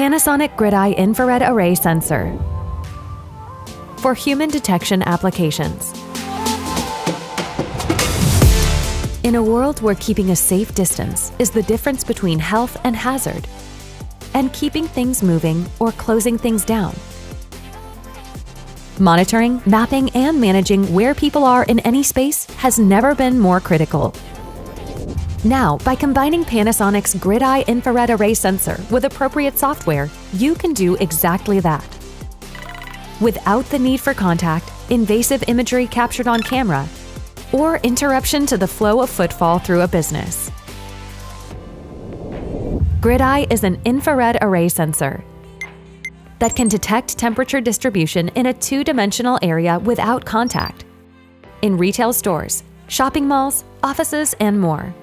Panasonic Grid-EYE Infrared Array Sensor for human detection applications. In a world where keeping a safe distance is the difference between health and hazard, and keeping things moving or closing things down, monitoring, mapping, and managing where people are in any space has never been more critical. Now, by combining Panasonic's Grid-EYE Infrared Array Sensor with appropriate software, you can do exactly that. Without the need for contact, invasive imagery captured on camera, or interruption to the flow of footfall through a business. Grid-EYE is an infrared array sensor that can detect temperature distribution in a two-dimensional area without contact, in retail stores, shopping malls, offices, and more.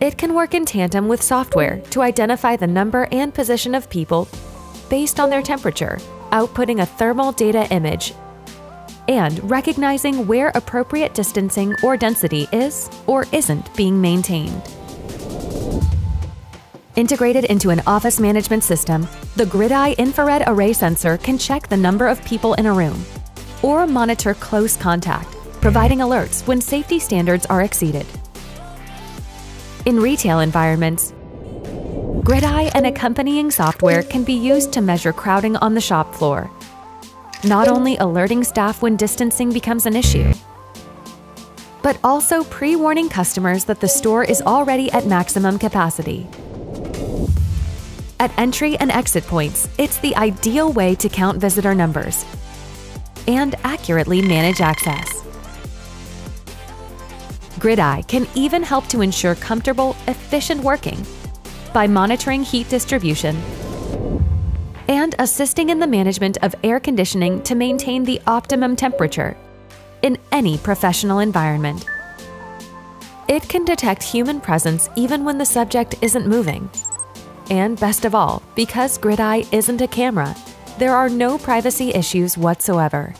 It can work in tandem with software to identify the number and position of people based on their temperature, outputting a thermal data image and recognizing where appropriate distancing or density is or isn't being maintained. Integrated into an office management system, the Grid-EYE infrared array sensor can check the number of people in a room or monitor close contact, providing alerts when safety standards are exceeded. In retail environments, Grid-EYE and accompanying software can be used to measure crowding on the shop floor, not only alerting staff when distancing becomes an issue, but also pre-warning customers that the store is already at maximum capacity. At entry and exit points, it's the ideal way to count visitor numbers and accurately manage access. Grid-EYE can even help to ensure comfortable, efficient working by monitoring heat distribution and assisting in the management of air conditioning to maintain the optimum temperature in any professional environment. It can detect human presence even when the subject isn't moving. And best of all, because Grid-EYE isn't a camera, there are no privacy issues whatsoever.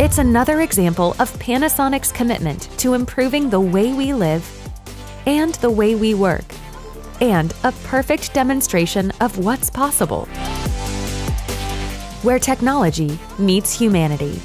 It's another example of Panasonic's commitment to improving the way we live and the way we work, and a perfect demonstration of what's possible, where technology meets humanity.